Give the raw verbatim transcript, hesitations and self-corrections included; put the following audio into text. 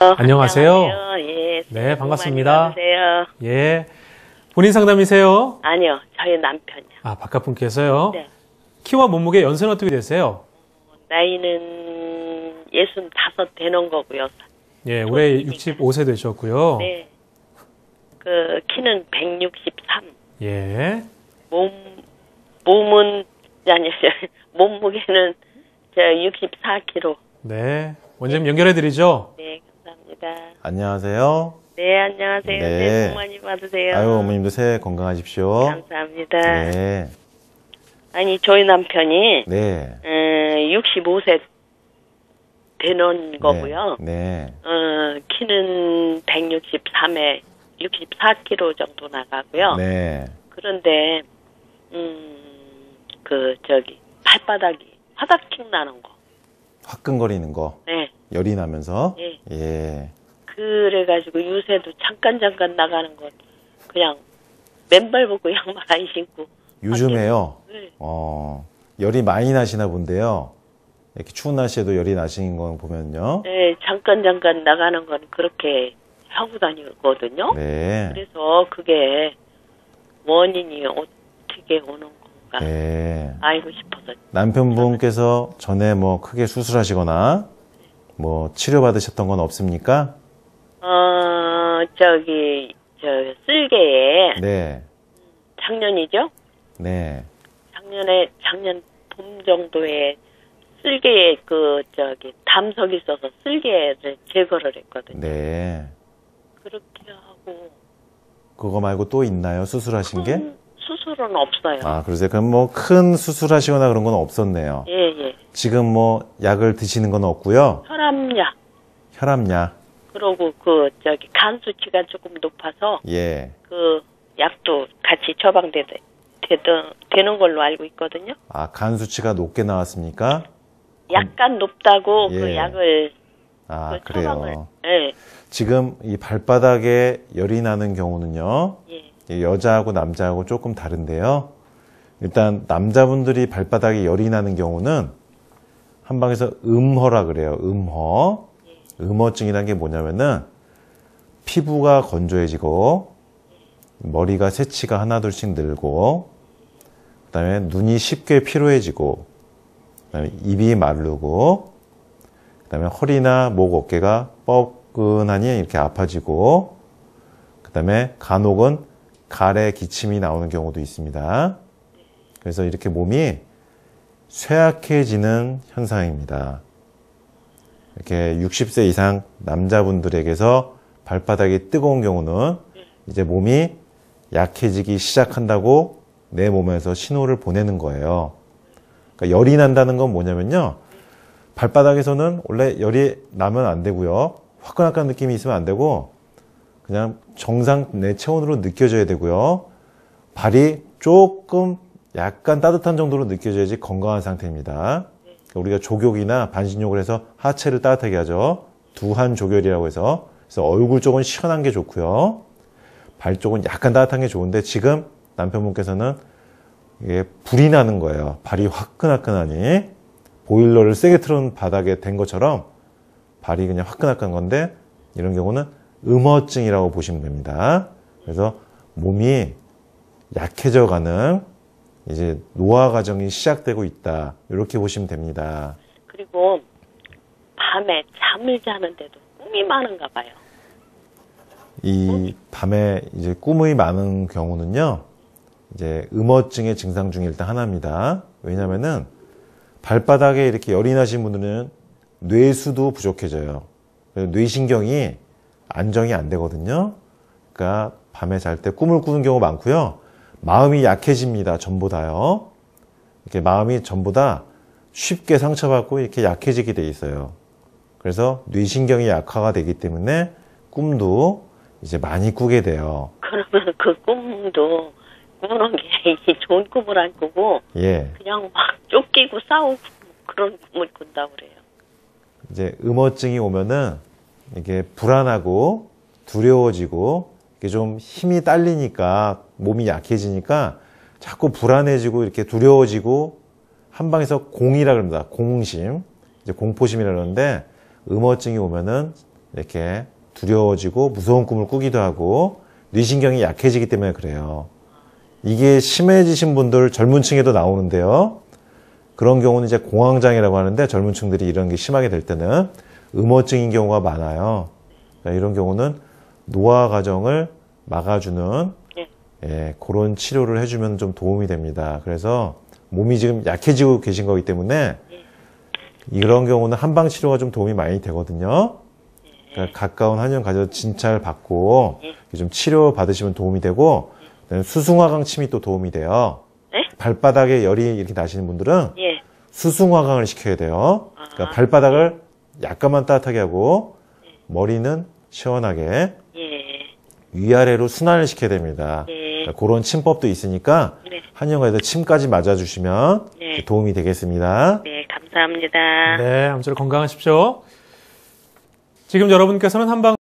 어, 안녕하세요. 안녕하세요. 예. 네, 반갑습니다. 안녕하세요. 예. 본인 상담이세요? 아니요, 저희 남편이요. 아, 바깥 분께서요? 네. 키와 몸무게 연세는 어떻게 되세요? 나이는 예순 다섯 되는 거고요. 예, 올해 육십오 세 되셨고요. 네. 그 키는 백육십삼. 예. 몸 몸은 아니요, 몸무게는 저 육십사 킬로그램. 네. 원장님 연결해 드리죠. 네, 감사합니다. 안녕하세요. 네, 안녕하세요. 네. 새해 복 많이 받으세요. 아유, 어머님도 새해 건강하십시오. 감사합니다. 네. 아니, 저희 남편이 네. 음, 육십오 세 되는 네. 거고요. 네. 어, 키는 백육십삼에 육십사 킬로그램 정도 나가고요. 네. 그런데 음, 그 저기 발바닥이 화닥팅 나는 거. 화끈거리는 거. 네. 열이 나면서. 네. 예. 그래가지고 요새도 잠깐 잠깐 나가는 건 그냥 맨발 벗고 양말 안 신고. 요즘에요? 네. 어, 열이 많이 나시나 본데요. 이렇게 추운 날씨에도 열이 나시는 건 보면요. 네, 잠깐 잠깐 나가는 건 그렇게 하고 다니거든요. 네. 그래서 그게 원인이 어떻게 오는 건가 네. 알고 싶어서. 남편분께서 전에 뭐 크게 수술하시거나 뭐 치료받으셨던 건 없습니까? 어, 저기 저 쓸개에 네. 작년이죠? 네. 작년에 작년 봄 정도에 쓸개에 그 저기 담석이 있어서 쓸개를 제거를 했거든요. 네. 그렇게 하고. 그거 말고 또 있나요? 수술하신 게? 수술은 없어요. 아, 그러세요? 그럼 뭐 큰 수술하시거나 그런 건 없었네요. 예, 예. 지금 뭐 약을 드시는 건 없고요. 혈압약. 혈압약. 그러고 그 저기 간 수치가 조금 높아서 예. 그 약도 같이 처방되던. 되는 걸로 알고 있거든요. 아, 간 수치가 높게 나왔습니까? 약간 높다고 예. 그 약을 아, 그 그래요. 예. 지금 이 발바닥에 열이 나는 경우는요. 예. 여자하고 남자하고 조금 다른데요. 일단 남자분들이 발바닥에 열이 나는 경우는 한방에서 음허라 그래요. 음허. 예. 음허증이라는 게 뭐냐면은 피부가 건조해지고 머리가 새치가 하나둘씩 늘고 그다음에 눈이 쉽게 피로해지고 그다음에 입이 마르고 그다음에 허리나 목, 어깨가 뻐근하니 이렇게 아파지고 그다음에 간혹은 가래 기침이 나오는 경우도 있습니다. 그래서 이렇게 몸이 쇠약해지는 현상입니다. 이렇게 육십 세 이상 남자분들에게서 발바닥이 뜨거운 경우는 이제 몸이 약해지기 시작한다고 내 몸에서 신호를 보내는 거예요. 그러니까 열이 난다는 건 뭐냐면요. 발바닥에서는 원래 열이 나면 안 되고요. 화끈화끈한 느낌이 있으면 안 되고 그냥 정상 내 체온으로 느껴져야 되고요. 발이 조금 약간 따뜻한 정도로 느껴져야지 건강한 상태입니다. 그러니까 우리가 족욕이나 반신욕을 해서 하체를 따뜻하게 하죠. 두한조결이라고 해서 그래서 얼굴 쪽은 시원한 게 좋고요. 발 쪽은 약간 따뜻한 게 좋은데 지금 남편분께서는 이게 불이 나는 거예요. 발이 화끈화끈하니 보일러를 세게 틀은 바닥에 댄 것처럼 발이 그냥 화끈화끈한 건데 이런 경우는 음허증이라고 보시면 됩니다. 그래서 몸이 약해져가는 이제 노화 과정이 시작되고 있다. 이렇게 보시면 됩니다. 그리고 밤에 잠을 자는데도 꿈이 많은가 봐요. 이 밤에 이제 꿈이 많은 경우는요, 이제 음허증의 증상 중에 일단 하나입니다. 왜냐면은 발바닥에 이렇게 열이 나신 분들은 뇌수도 부족해져요. 뇌신경이 안정이 안 되거든요. 그러니까 밤에 잘 때 꿈을 꾸는 경우 많고요. 마음이 약해집니다. 전보다요. 이렇게 마음이 전보다 쉽게 상처받고 이렇게 약해지게 돼 있어요. 그래서 뇌신경이 약화가 되기 때문에 꿈도 이제 많이 꾸게 돼요. 그러면 그 꿈도 꾸는 게 좋은 꿈을 안 꾸고 예. 그냥 막 쫓기고 싸우고 그런 꿈을 꾼다고 그래요. 이제 음허증이 오면은 이게 불안하고 두려워지고 이게 좀 힘이 딸리니까 몸이 약해지니까 자꾸 불안해지고 이렇게 두려워지고 한방에서 공이라 그럽니다. 공심, 이제 공포심이라 그러는데 음허증이 오면은 이렇게 두려워지고 무서운 꿈을 꾸기도 하고 뇌신경이 약해지기 때문에 그래요. 이게 심해지신 분들 젊은 층에도 나오는데요. 그런 경우는 이제 공황장애라고 하는데 젊은 층들이 이런 게 심하게 될 때는 음어증인 경우가 많아요. 그러니까 이런 경우는 노화 과정을 막아주는 네. 예, 그런 치료를 해주면 좀 도움이 됩니다. 그래서 몸이 지금 약해지고 계신 거기 때문에 네. 이런 경우는 한방 치료가 좀 도움이 많이 되거든요. 네. 그러니까 가까운 한의원 가서 진찰 받고 네. 좀 치료 받으시면 도움이 되고 네. 수승화강 침이 또 도움이 돼요. 네? 발바닥에 열이 이렇게 나시는 분들은 네. 수승화강을 시켜야 돼요. 아. 그러니까 발바닥을 약간만 따뜻하게 하고 네. 머리는 시원하게 네. 위아래로 순환을 시켜야 됩니다. 네. 그러니까 그런 침법도 있으니까 네. 한의원에서 침까지 맞아주시면 네. 도움이 되겠습니다. 네, 감사합니다. 네, 아무쪼록 건강하십시오. 지금 여러분께서는 한방